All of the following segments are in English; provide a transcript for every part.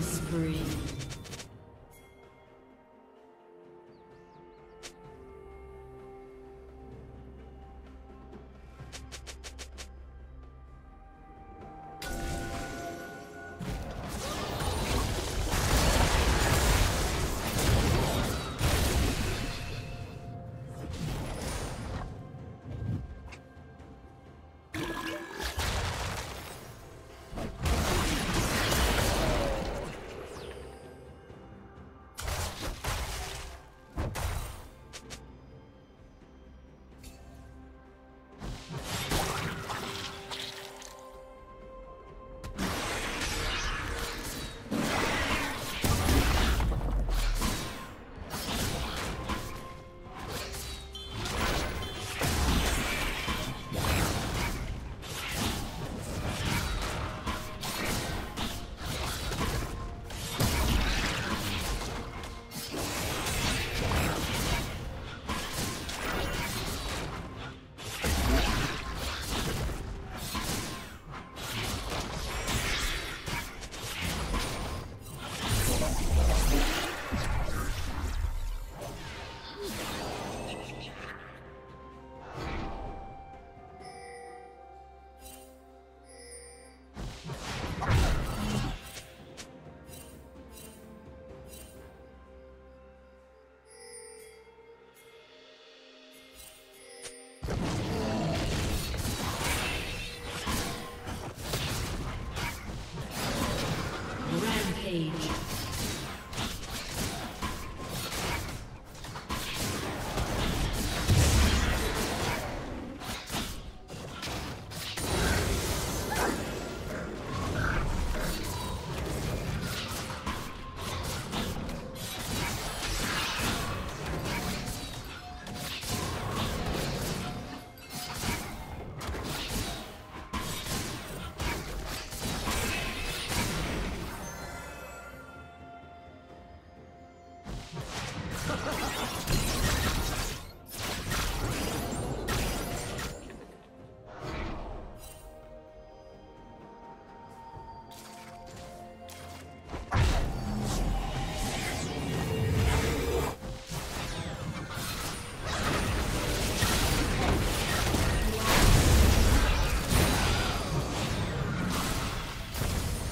Spree.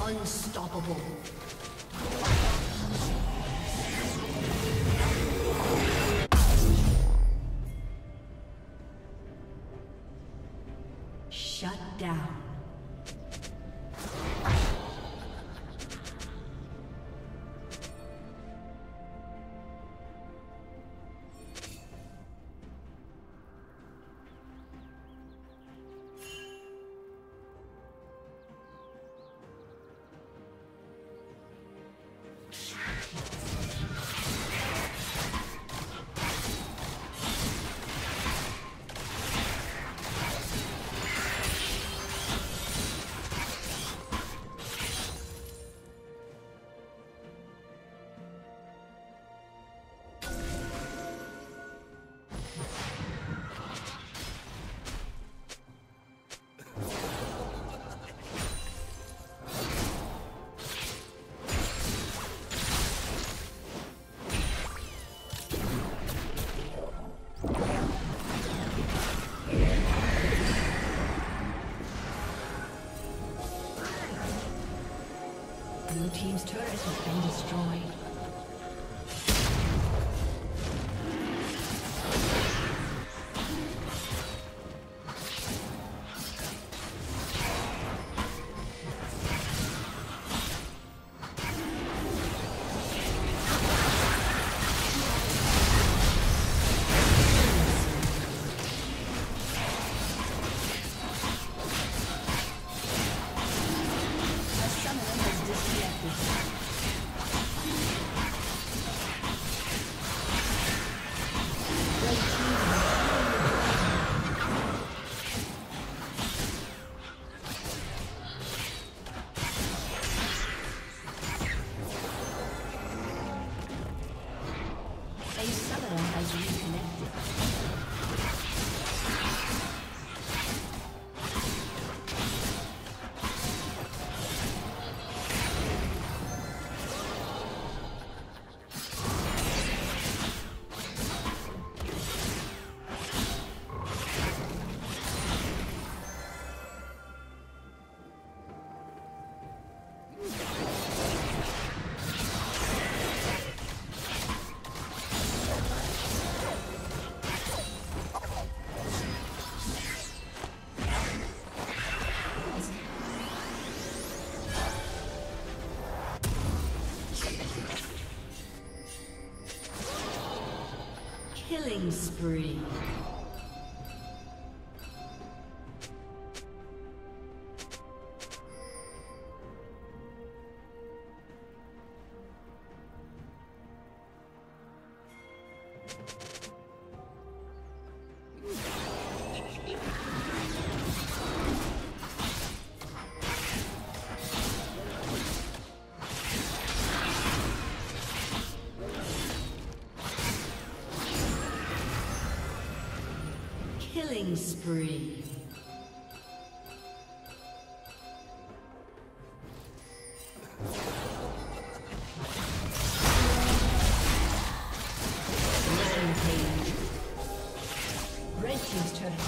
Unstoppable. Shut down. Killing spree. Killing spree. Rampage. Red team's turret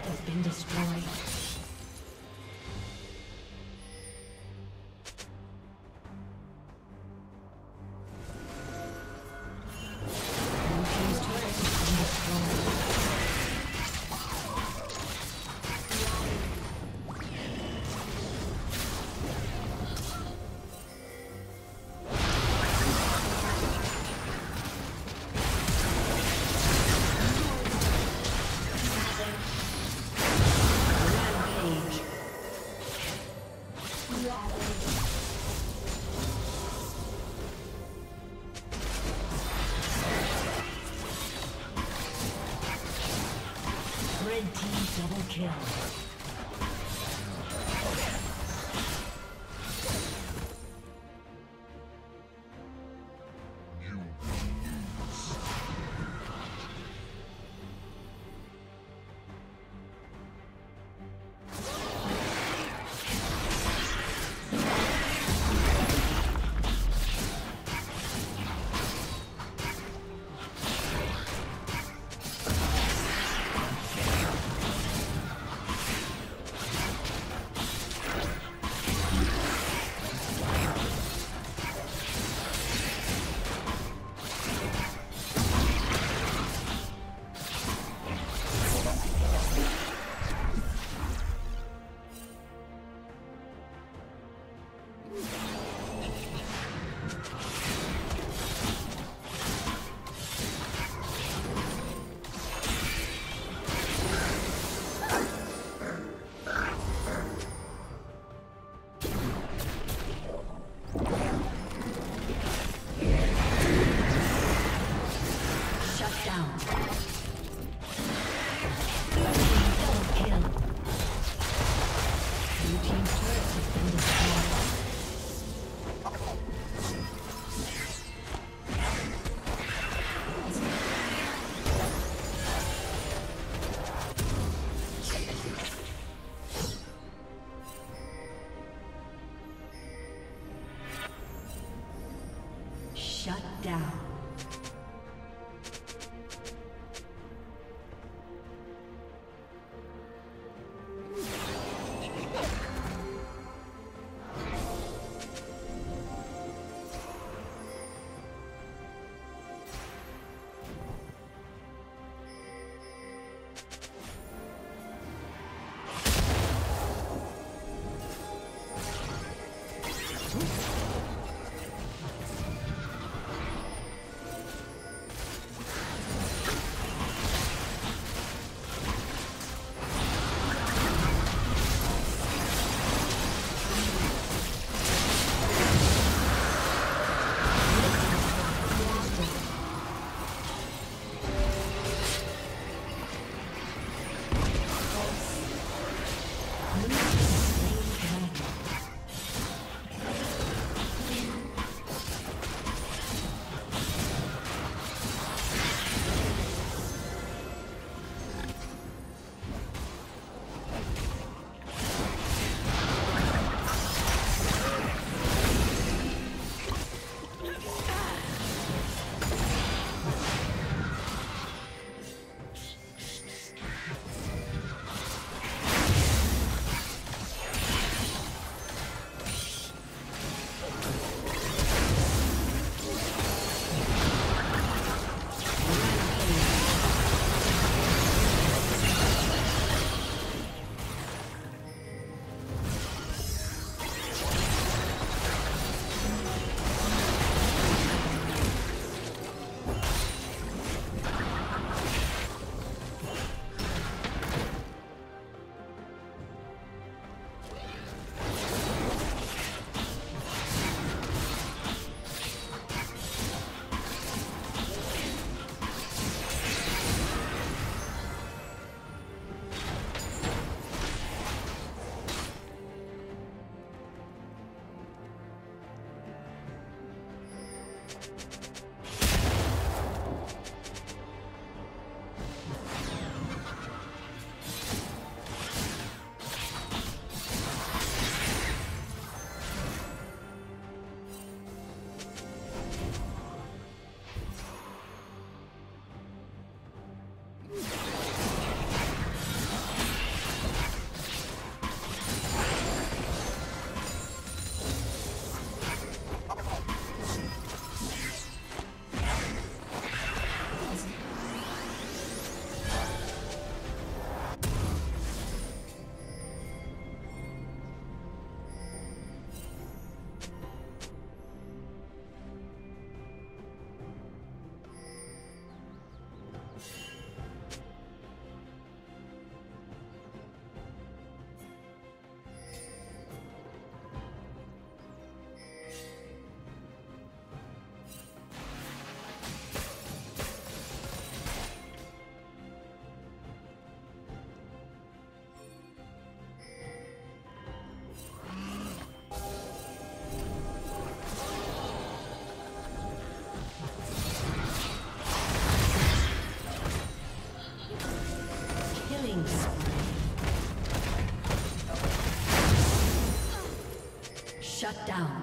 has been destroyed. Double kill. Killing spree. Shut down.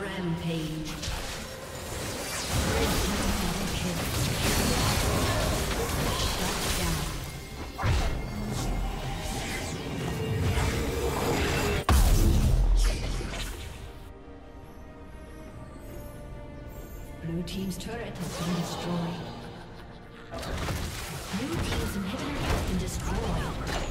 Rampage. Blue team's turret has been destroyed. Blue team's inhibitor has been destroyed.